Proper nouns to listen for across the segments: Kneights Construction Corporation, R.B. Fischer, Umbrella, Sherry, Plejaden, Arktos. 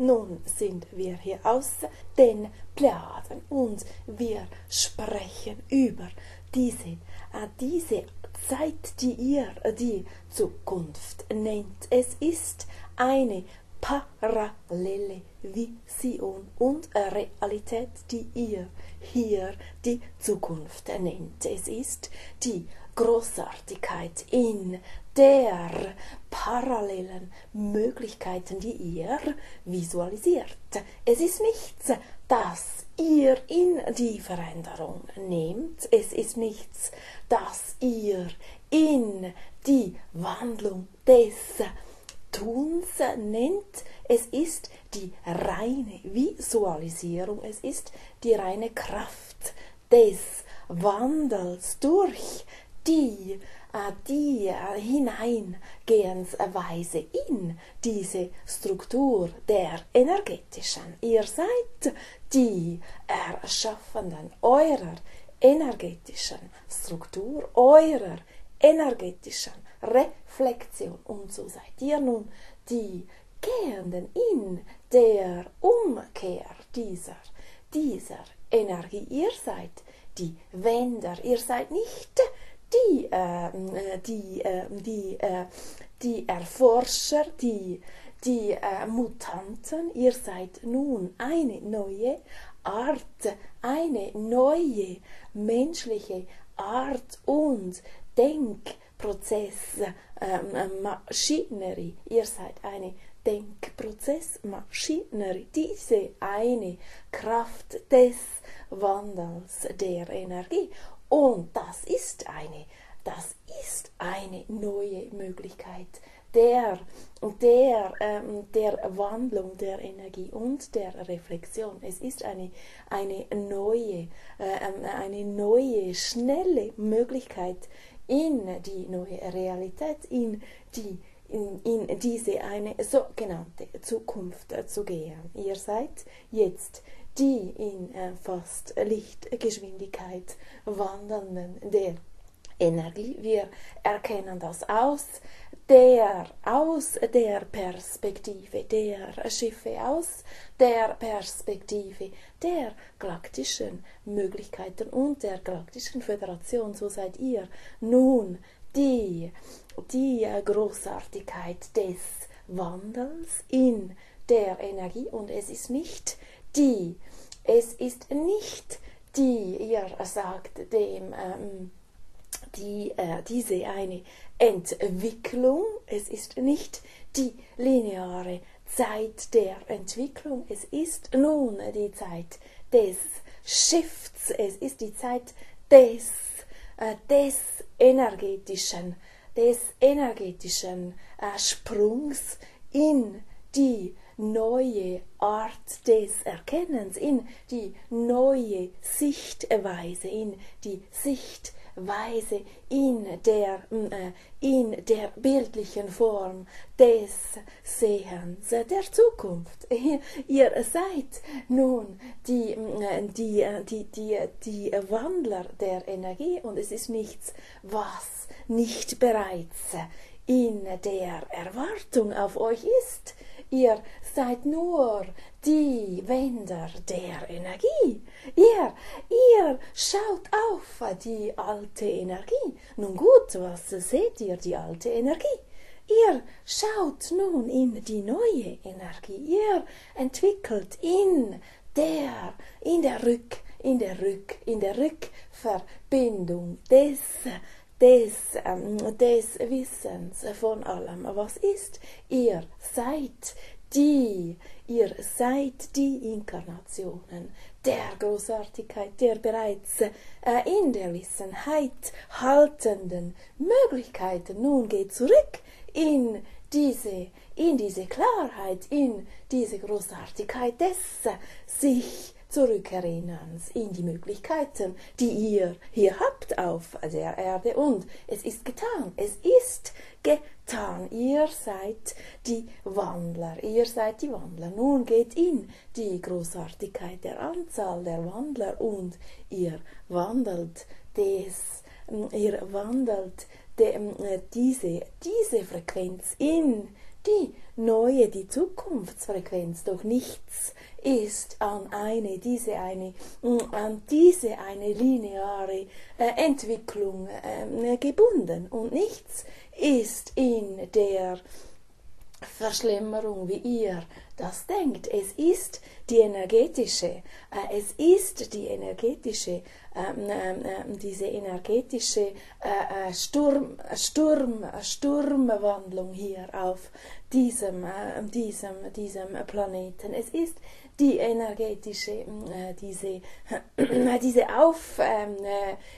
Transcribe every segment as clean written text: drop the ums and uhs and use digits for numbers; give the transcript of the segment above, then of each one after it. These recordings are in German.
Nun sind wir hier außer den Plejaden und wir sprechen über diese Zeit, die ihr die Zukunft nennt. Es ist eine parallele Vision und Realität, die ihr hier die Zukunft nennt. Es ist die Großartigkeit in der parallelen Möglichkeiten, die ihr visualisiert. Es ist nichts, das ihr in die Veränderung nehmt. Es ist nichts, das ihr in die Wandlung des Tuns nennt. Es ist die reine Visualisierung. Es ist die reine Kraft des Wandels durch die Hineingehensweise in diese Struktur der energetischen. Ihr seid die Erschaffenden eurer energetischen Struktur, eurer energetischen Reflexion. Und so seid ihr nun die Gehenden in der Umkehr dieser Energie. Ihr seid die Wender, ihr seid nicht die Erforscher, die Mutanten. Ihr seid nun eine neue Art, eine neue menschliche Art und Denkprozessmaschinerie. Ihr seid eine Denkprozessmaschinerie, diese eine Kraft des Wandels der Energie. Und das ist eine neue Möglichkeit der Wandlung der Energie und der Reflexion. Es ist eine neue, schnelle Möglichkeit in die neue Realität, in diese eine sogenannte Zukunft zu gehen. Ihr seid jetzt die in fast Lichtgeschwindigkeit wandelnden der Energie. Wir erkennen das aus der Perspektive der Schiffe, aus der Perspektive der galaktischen Möglichkeiten und der galaktischen Föderation. So seid ihr nun die Großartigkeit des Wandels in der Energie, und es ist nicht die, ihr sagt dem, diese eine Entwicklung, es ist nicht die lineare Zeit der Entwicklung, es ist nun die Zeit des Shifts, es ist die Zeit des energetischen Sprungs in die neue Art des Erkennens, in die neue Sichtweise, in der bildlichen Form des Sehens der Zukunft. Ihr seid nun die Wandler der Energie, und es ist nichts, was nicht bereits in der Erwartung auf euch ist. Ihr seid nur die Wender der Energie. Ihr schaut auf die alte Energie. Nun gut, was seht ihr? Die alte Energie. Ihr schaut nun in die neue Energie. Ihr entwickelt in der Rückverbindung des Wissens von allem, was ist. Ihr seid die Inkarnationen der Großartigkeit, der bereits in der Wissenheit haltenden Möglichkeiten. Nun geht zurück in diese Klarheit, in diese Großartigkeit des sich zurückerinnern in die Möglichkeiten, die ihr hier habt auf der Erde. Und es ist getan, ihr seid die Wandler, Nun geht in die Großartigkeit der Anzahl der Wandler, und ihr wandelt diese Frequenz in die neue, die Zukunftsfrequenz, doch nichts ist an diese eine lineare Entwicklung gebunden und nichts ist in der Verschlimmerung, wie ihr das denkt. Es ist die energetische, Sturmwandlung hier auf diesem Planeten. Es ist die energetische,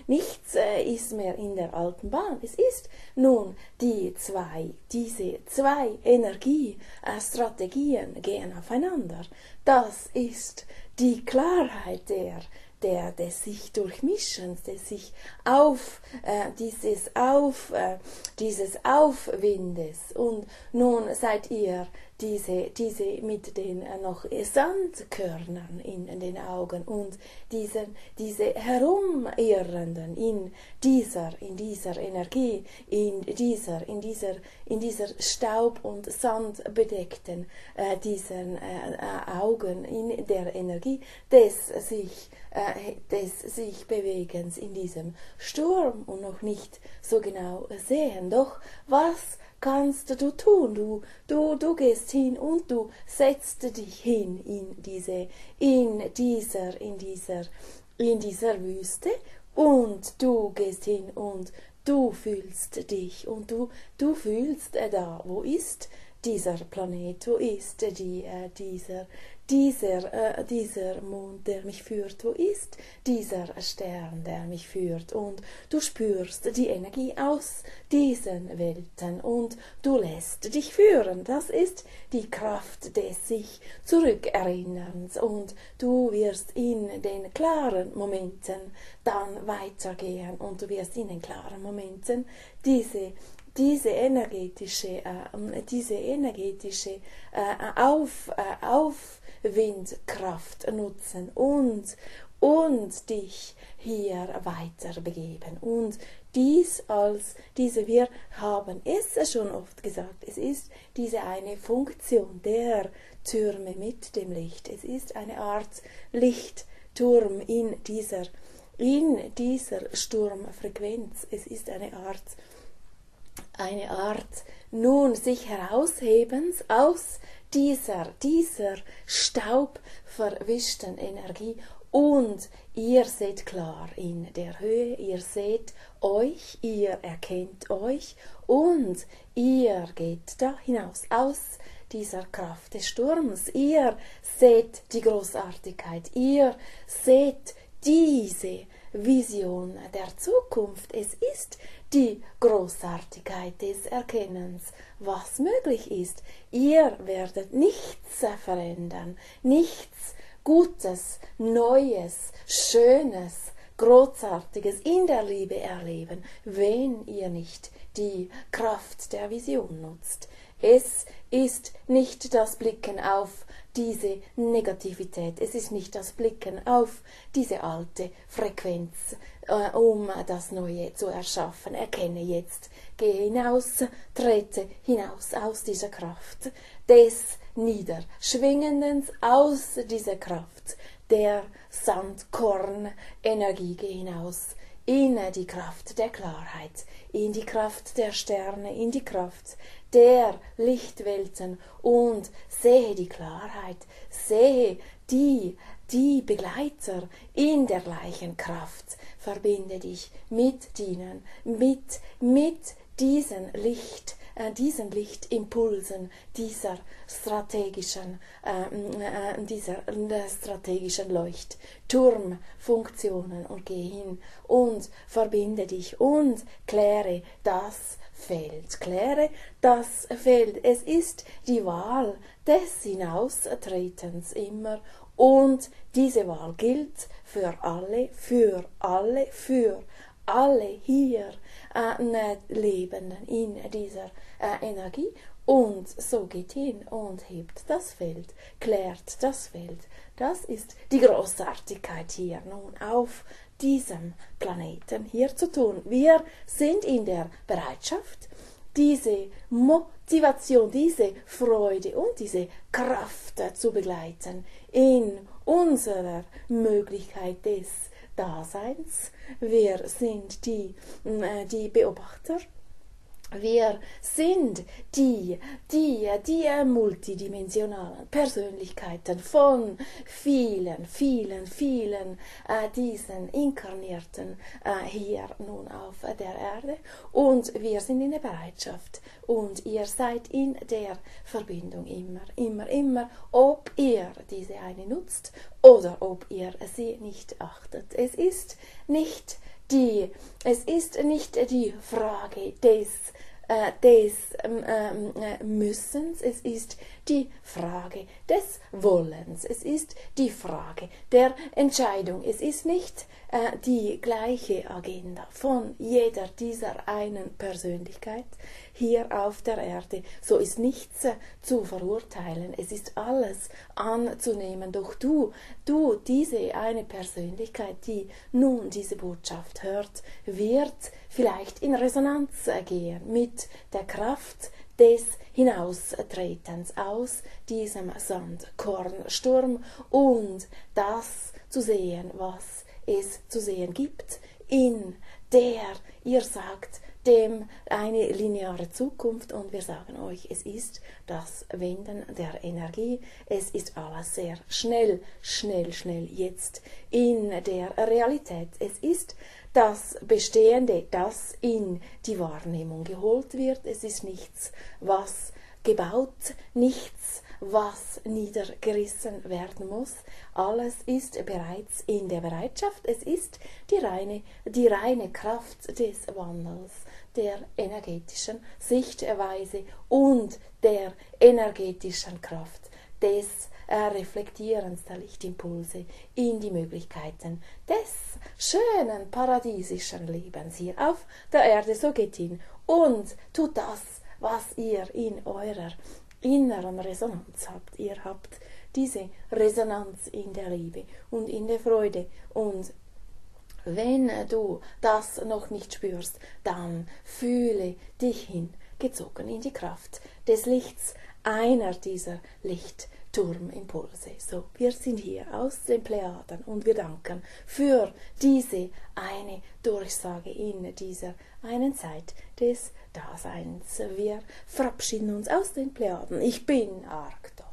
nichts ist mehr in der alten Bahn. Es ist nun diese zwei Energiestrategien gehen aufeinander. Das ist die Klarheit des sich Durchmischens, des sich dieses Aufwindes. Und nun seid ihr diese mit den noch Sandkörnern in den Augen und diese Herumirrenden in dieser Energie, in dieser Staub- und Sandbedeckten Augen, in der Energie des sich Bewegens in diesem Sturm und noch nicht so genau sehen. Doch was kannst du tun? Du gehst hin und du setzt dich hin in dieser Wüste und du gehst hin und du fühlst dich und du fühlst da, wo ist dieser Planet, wo ist dieser Mond, der mich führt, wo ist dieser Stern, der mich führt, und du spürst die Energie aus diesen Welten und du lässt dich führen. Das ist die Kraft des sich Zurückerinnerns und du wirst in den klaren Momenten dann weitergehen und du wirst in den klaren Momenten diese energetische Aufwindkraft nutzen und dich hier weiterbegeben. Und wir haben es schon oft gesagt, es ist diese eine Funktion der Türme mit dem Licht. Es ist eine Art Lichtturm in dieser Sturmfrequenz. Es ist eine Art nun sich heraushebens aus dieser staubverwischten Energie, und ihr seht klar in der Höhe, ihr seht euch, ihr erkennt euch und ihr geht da hinaus aus dieser Kraft des Sturms. Ihr seht die Großartigkeit, ihr seht diese Vision der Zukunft. Es ist die Großartigkeit des Erkennens, was möglich ist. Ihr werdet nichts verändern, nichts Gutes, Neues, Schönes, Großartiges in der Liebe erleben, wenn ihr nicht die Kraft der Vision nutzt. Es ist nicht das Blicken auf diese Negativität, es ist nicht das Blicken auf diese alte Frequenz, um das Neue zu erschaffen. Erkenne jetzt, gehe hinaus, trete hinaus aus dieser Kraft des Niederschwingenden, aus dieser Kraft der Sandkornenergie, gehe hinaus in die Kraft der Klarheit, in die Kraft der Sterne, in die Kraft der Lichtwelten und sehe die Klarheit, sehe die Begleiter in der gleichen Kraft. Verbinde dich mit ihnen, mit diesen Lichtimpulsen, dieser strategischen Leuchtturmfunktionen, und geh hin und verbinde dich und kläre das Feld. Kläre das Feld. Es ist die Wahl des Hinaustretens immer, und diese Wahl gilt für alle hier Lebenden in dieser Energie. Und so geht hin und hebt das Feld, klärt das Feld. Das ist die Großartigkeit hier nun auf diesem Planeten hier zu tun. Wir sind in der Bereitschaft, diese Motivation, diese Freude und diese Kraft zu begleiten in unserer Möglichkeit des Daseins. Wir sind die Beobachter. Wir sind die multidimensionalen Persönlichkeiten von vielen diesen Inkarnierten hier nun auf der Erde, und wir sind in der Bereitschaft und ihr seid in der Verbindung immer, ob ihr diese eine nutzt oder ob ihr sie nicht achtet. Es ist nicht die Frage des Müssens, es ist die Frage des Wollens, es ist die Frage der Entscheidung. Es ist nicht die gleiche Agenda von jeder dieser einen Persönlichkeit hier auf der Erde. So ist nichts zu verurteilen, es ist alles anzunehmen. Doch du, diese eine Persönlichkeit, die nun diese Botschaft hört, wird vielleicht in Resonanz gehen mit der Kraft des Hinaustretens aus diesem Sandkornsturm und das zu sehen, was es zu sehen gibt, in der ihr sagt, dem eine lineare Zukunft, und wir sagen euch, es ist das Wenden der Energie, es ist alles sehr schnell jetzt in der Realität, es ist das Bestehende, das in die Wahrnehmung geholt wird, es ist nichts, was gebaut, nichts, was niedergerissen werden muss. Alles ist bereits in der Bereitschaft. Es ist die reine Kraft des Wandels, der energetischen Sichtweise und der energetischen Kraft des Reflektierens der Lichtimpulse in die Möglichkeiten des schönen paradiesischen Lebens hier auf der Erde. So geht hin und tut das, was ihr in eurer inneren Resonanz habt. Ihr habt diese Resonanz in der Liebe und in der Freude, und wenn du das noch nicht spürst, dann fühle dich hingezogen in die Kraft des Lichts, einer dieser Lichtturmimpulse. So, wir sind hier aus den Plejaden und wir danken für diese eine Durchsage in dieser einen Zeit des Daseins. Wir verabschieden uns aus den Plejaden. Ich bin Arktos.